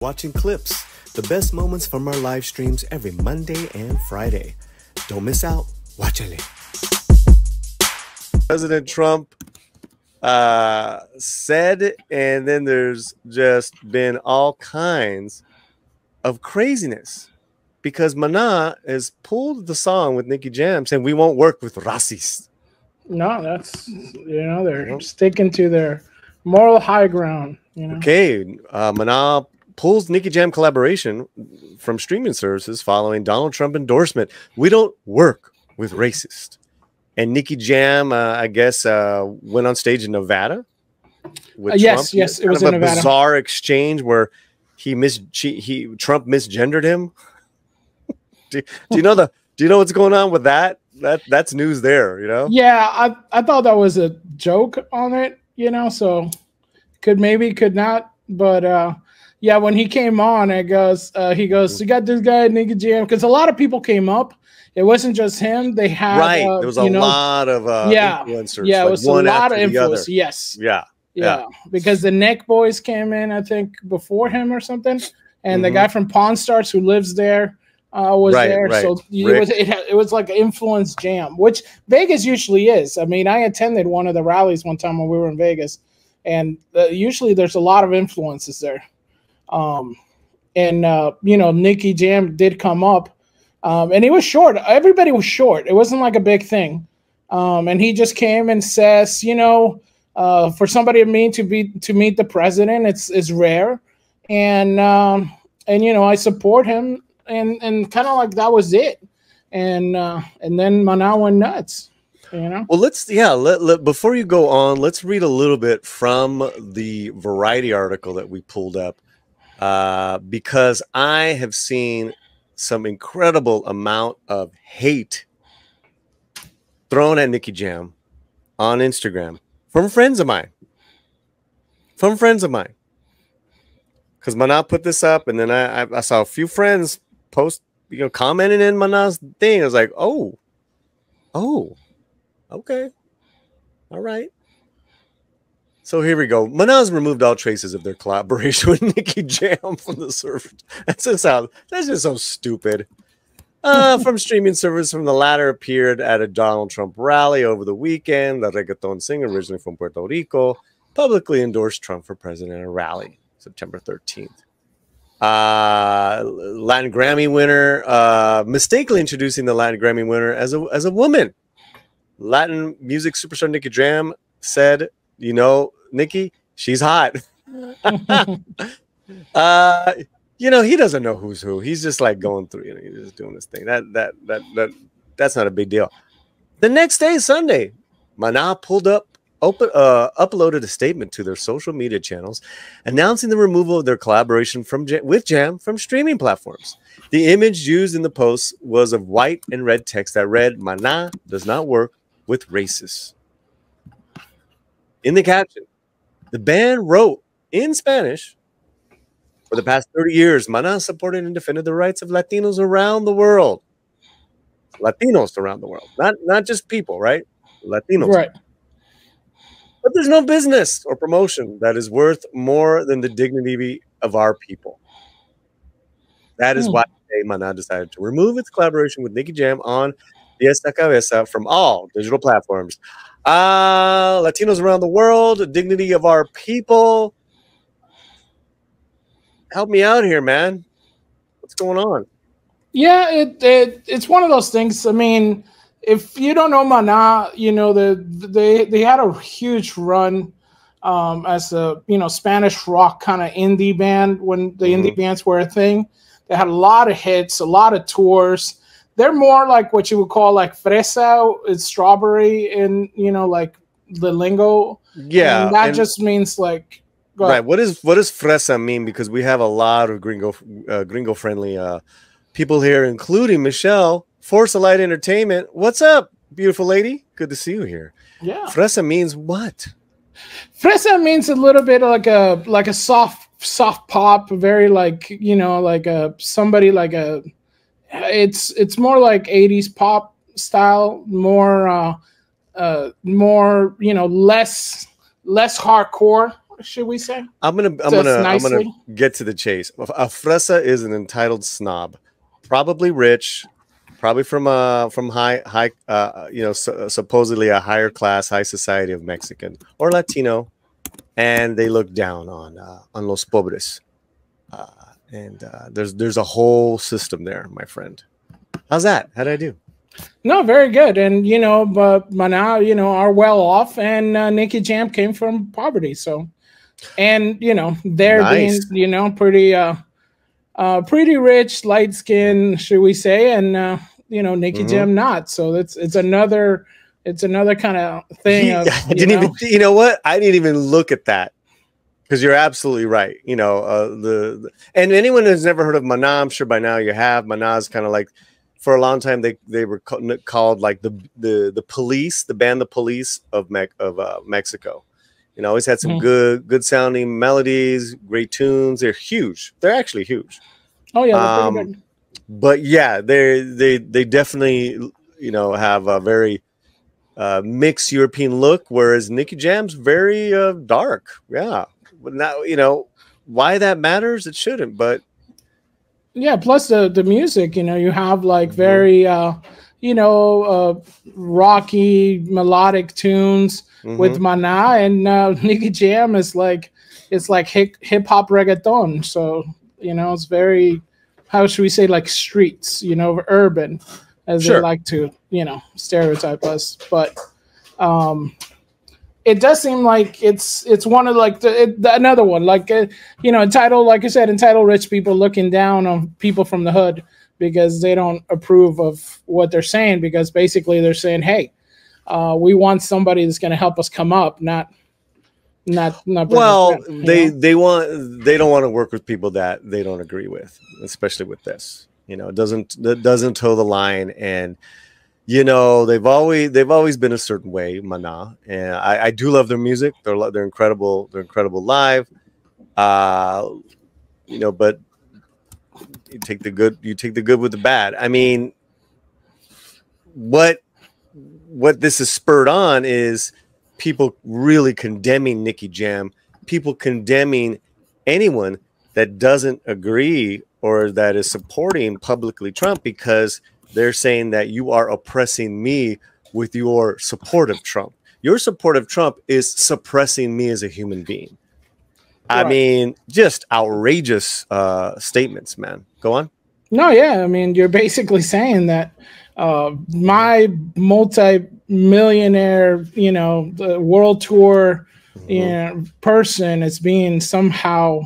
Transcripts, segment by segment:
Watching clips, the best moments from our live streams every Monday and Friday. Don't miss out. Watch it. President Trump said, and then there's just been all kinds of craziness because Maná has pulled the song with Nicky Jam saying we won't work with racists. No, that's, you know, they're sticking to their moral high ground. You know? Okay, Maná pulls Nicky Jam collaboration from streaming services following Donald Trump endorsement. We don't work with racists. And Nicky Jam, I guess, went on stage in Nevada. With Trump. Yes, it was in Nevada. Bizarre exchange where Trump misgendered him. do you know do you know what's going on with that? That's news there, you know. Yeah, I thought that was a joke on it, you know. So could not, but. Yeah, when he came on, it goes, he goes, you got this guy, Nicky Jam, because a lot of people came up. It wasn't just him. They had there was a lot of influencers. Yeah, it was a lot of influencers. Yes. Yeah. Because the Neck Boys came in, I think, before him or something, and the guy from Pawn Stars who lives there was there. Right. So it was like an influence jam, which Vegas usually is. I mean, I attended one of the rallies one time when we were in Vegas, and usually there's a lot of influences there. You know, Nicky Jam did come up, and he was short. Everybody was short. It wasn't like a big thing. And he just came and says, you know, for somebody to meet the president, it's rare. And you know, I support him, and kind of like that was it. And then Maná went nuts, you know? Well, let's before you go on, let's read a little bit from the Variety article that we pulled up. Because I have seen some incredible amount of hate thrown at Nicky Jam on Instagram from friends of mine. Because Maná put this up, and then I saw a few friends post, you know, commenting in Maná's thing. I was like, oh, okay, all right. So here we go. Maná's removed all traces of their collaboration with Nicky Jam from the server. That's just so stupid. From streaming service, from the latter appeared at a Donald Trump rally over the weekend. The reggaeton singer, originally from Puerto Rico, publicly endorsed Trump for president at a rally, September 13th. Latin Grammy winner, mistakenly introducing the Latin Grammy winner as a woman. Latin music superstar Nicky Jam said, you know, Nicky, she's hot. You know, he doesn't know who's who. He's just like going through, you know, he's just doing this thing. That's not a big deal. The next day, Sunday, Maná uploaded a statement to their social media channels announcing the removal of their collaboration with Jam from streaming platforms. The image used in the post was of white and red text that read, Maná does not work with racists. In the caption, the band wrote in Spanish, for the past 30 years, Maná supported and defended the rights of Latinos around the world. Latinos around the world. Not just people, right? Latinos. Right. But there's no business or promotion that is worth more than the dignity of our people. That is why today Maná decided to remove its collaboration with Nicky Jam on Fiesta Cabeza from all digital platforms. Latinos around the world, the dignity of our people. Help me out here, man. What's going on? Yeah, it's one of those things. I mean, if you don't know Maná, you know, they had a huge run as a, you know, Spanish rock kind of indie band when the indie bands were a thing. They had a lot of hits, a lot of tours. They're more like what you would call like fresa, it's strawberry, and you know, like the lingo. Yeah, and that just means like. Right. What does fresa mean? Because we have a lot of gringo friendly people here, including Michelle, Force of Light Entertainment. What's up, beautiful lady? Good to see you here. Yeah. Fresa means what? Fresa means a little bit like a soft pop, very like, you know, like a somebody like a. It's more like 80s pop style, more you know, less hardcore, should we say? I'm gonna get to the chase. A fresa is an entitled snob, probably rich, probably from high you know, supposedly a higher class, high society of Mexican or Latino, and they look down on los pobres. There's a whole system there, my friend. How's that? How'd I do? No, very good. And, you know, but Maná, you know, are well off, and Nicky Jam came from poverty. So, and, you know, they're nice. Being, you know, pretty, pretty rich, light skin, should we say? And, you know, Nicky Jam not. So it's another kind of thing. You know what? I didn't even look at that. Because you're absolutely right, you know, and anyone who's never heard of Maná, I'm sure by now you have. Maná's kind of like, for a long time they were called like the police, the band, the police of Mexico. You know, always had some good sounding melodies, great tunes. They're huge. They're actually huge. Oh yeah, they're pretty good. But yeah, they definitely, you know, have a very mixed European look, whereas Nicky Jam's very dark. Yeah. But now, you know, why that matters, it shouldn't, but yeah, plus the music, you know, you have like very you know, rocky melodic tunes with Maná, and Nicky Jam is like, it's like hip-hop reggaeton. So, you know, it's very, how should we say, like streets, you know, urban, as they like to, you know, stereotype us. But it does seem like it's one of like another one, like, you know, entitled, like I said, entitled rich people looking down on people from the hood because they don't approve of what they're saying, because basically they're saying, hey, we want somebody that's going to help us come up, not well, down, they don't want to work with people that they don't agree with, especially with this, you know, it doesn't toe the line. And you know, they've always been a certain way, Maná, and I do love their music. They're incredible. They're incredible live. You know, but you take the good with the bad. I mean, what this has spurred on is people really condemning Nicky Jam, people condemning anyone that doesn't agree or that is supporting publicly Trump, because they're saying that you are oppressing me with your support of Trump. Your support of Trump is suppressing me as a human being. Right. I mean, just outrageous statements, man. Go on. No, yeah. I mean, you're basically saying that my multi-millionaire, you know, world tour person is being somehow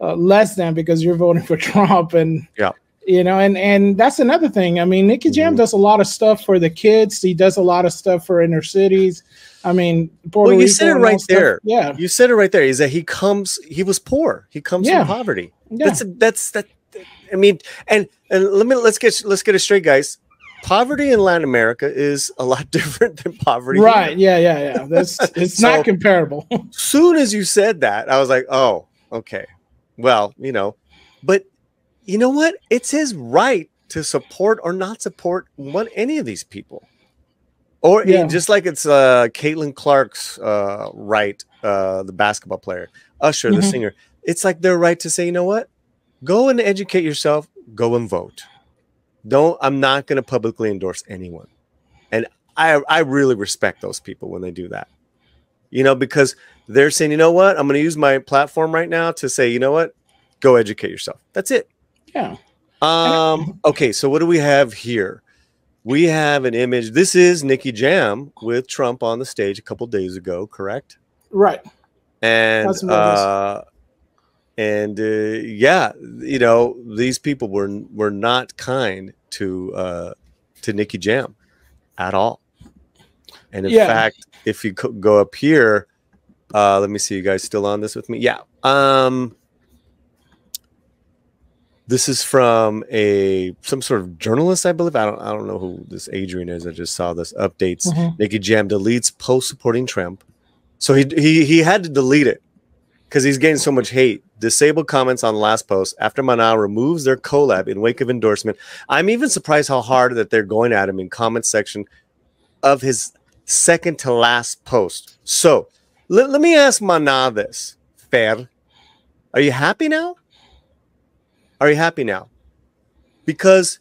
less than because you're voting for Trump. And yeah. You know, and that's another thing. I mean, Nicky Jam does a lot of stuff for the kids. He does a lot of stuff for inner cities. I mean, Puerto Rico, you said it right there. Yeah, you said it right there. Is that he was poor. He comes from poverty. Yeah. That's that. I mean, and let's get it straight, guys. Poverty in Latin America is a lot different than poverty. Right? Here. Yeah. That's it's so, not comparable. Soon as you said that, I was like, oh, okay. Well, you know, but. You know what? It's his right to support or not support any of these people. Or just like it's Caitlin Clark's right, the basketball player, Usher, the singer. It's like their right to say, you know what? Go and educate yourself. Go and vote. I'm not going to publicly endorse anyone. And I really respect those people when they do that. You know, because they're saying, you know what? I'm going to use my platform right now to say, you know what? Go educate yourself. That's it. Yeah. Okay, so what do we have here? We have an image. This is Nicky Jam with Trump on the stage a couple days ago, correct? Right. And yeah, you know, these people were not kind to Nicky Jam at all. And in fact, if you go up here, let me see, you guys still on this with me? Yeah. This is from some sort of journalist, I believe. I don't know who this Adrian is. I just saw this updates. Nicky Jam deletes post supporting Trump. So he had to delete it because he's getting so much hate. Disable comments on last post after Maná removes their collab in wake of endorsement. I'm even surprised how hard that they're going at him in comment section of his second to last post. So let me ask Maná this. fair. Are you happy now? Are you happy now? Because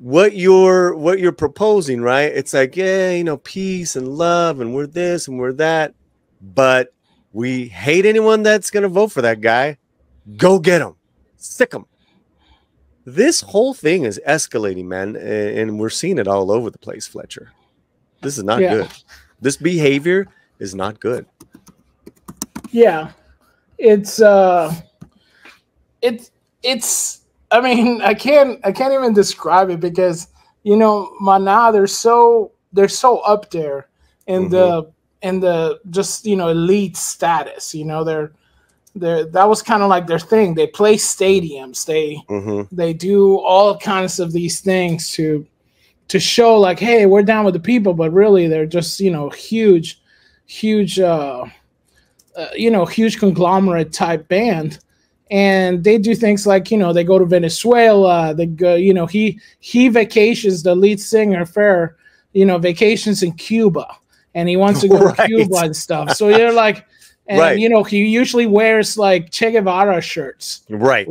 what you're proposing, right? It's like, yeah, you know, peace and love, and we're this and we're that, but we hate anyone that's gonna vote for that guy. Go get him, sick him. This whole thing is escalating, man, and we're seeing it all over the place, Fletcher. This is not good. This behavior is not good. Yeah, it's. I mean, I can't even describe it because, you know, Maná, they're so up there in the just, you know, elite status. You know, that was kind of like their thing. They play stadiums. They do all kinds of these things to show like, hey, we're down with the people, but really they're just, you know, huge conglomerate type band. And they do things like, you know, they go to Venezuela, they go, you know, he vacations, the lead singer Fair, you know, vacations in Cuba, and he wants to go to Cuba and stuff. So you're like, and you know, he usually wears like Che Guevara shirts. Right.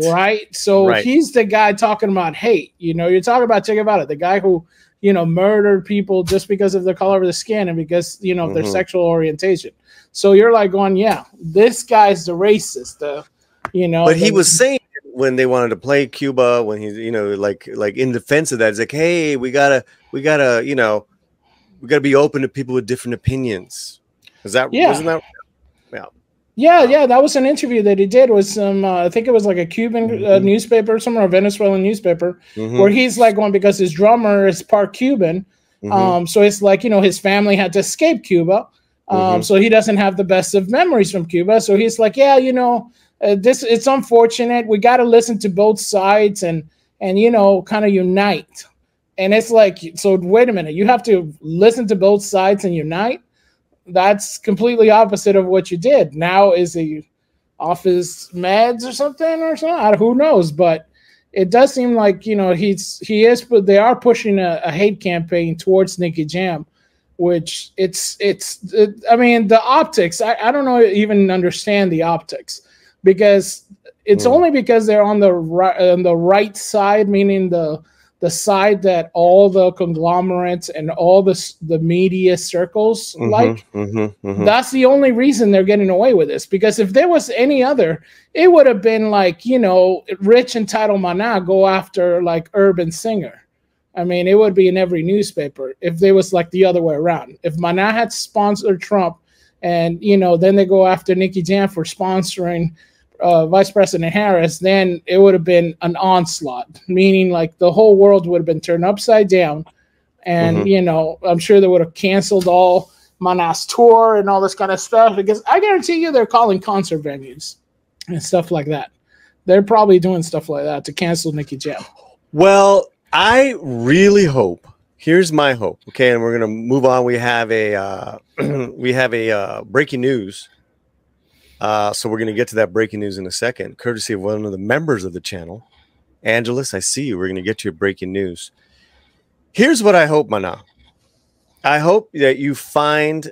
So he's the guy talking about hate. You know, you're talking about Che Guevara, the guy who, you know, murdered people just because of the color of the skin and because, you know, of their sexual orientation. So you're like going, yeah, this guy's the racist, you know, but he was saying when they wanted to play Cuba, when he's, you know, like in defense of that, it's like, hey, we gotta, you know, we gotta be open to people with different opinions. Is that wasn't that? Yeah. Yeah, that was an interview that he did with some, I think it was like a Cuban newspaper or something, or a Venezuelan newspaper, where he's like going, because his drummer is part Cuban, so it's like, you know, his family had to escape Cuba, so he doesn't have the best of memories from Cuba. So he's like, yeah, you know. It's unfortunate. We got to listen to both sides and you know, kind of unite. And it's like, so wait a minute, you have to listen to both sides and unite. That's completely opposite of what you did. Now is he off his meds or something Who knows? But it does seem like, you know, they are pushing a hate campaign towards Nicky Jam, which I mean, the optics. I don't know, even understand the optics. Because it's only because they're on the right side, meaning the side that all the conglomerates and all the media circles like. That's the only reason they're getting away with this. Because if there was any other, it would have been like, you know, rich entitled Maná go after like urban singer. I mean, it would be in every newspaper if there was like the other way around. If Maná had sponsored Trump, and you know, then they go after Nicky Jam for sponsoring Vice President Harris, then it would have been an onslaught, meaning like the whole world would have been turned upside down. And, you know, I'm sure they would have canceled all Maná's tour and all this kind of stuff, because I guarantee you they're calling concert venues and stuff like that. They're probably doing stuff like that to cancel Nicky Jam. Well, I really hope. Here's my hope. Okay, and we're gonna move on. We have a breaking news. So we're going to get to that breaking news in a second, courtesy of one of the members of the channel. Angelus, I see you. We're going to get to your breaking news. Here's what I hope, Maná. I hope that you find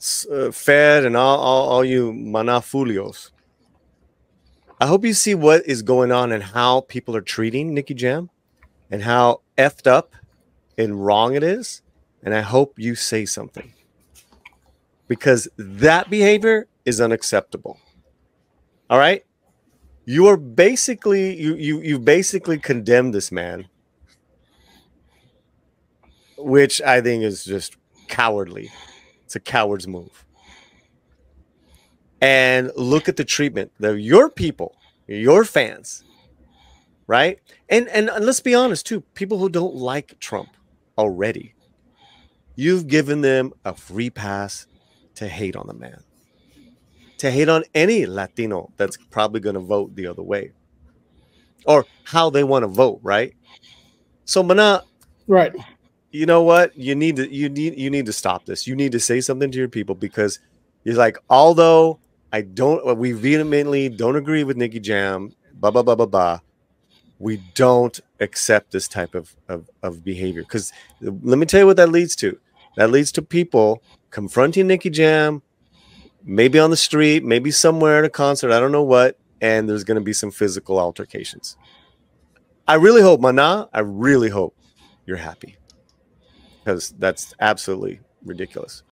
Fed and all you Maná Fulios. I hope you see what is going on and how people are treating Nicky Jam and how effed up and wrong it is. And I hope you say something, because that behavior is unacceptable. All right, you are basically you basically condemned this man, which I think is just cowardly. It's a coward's move. And look at the treatment of your people, your fans, right? And let's be honest too, people who don't like Trump already, you've given them a free pass to hate on the man, to hate on any Latino that's probably going to vote the other way, or how they want to vote, right? So Maná, right? You know what? You need to stop this. You need to say something to your people, because you're like, although we vehemently don't agree with Nicky Jam, blah blah blah blah blah, we don't accept this type of behavior. Because let me tell you what that leads to. That leads to people confronting Nicky Jam, maybe on the street, maybe somewhere at a concert, I don't know what, and there's going to be some physical altercations. I really hope, Maná, I really hope you're happy, because that's absolutely ridiculous.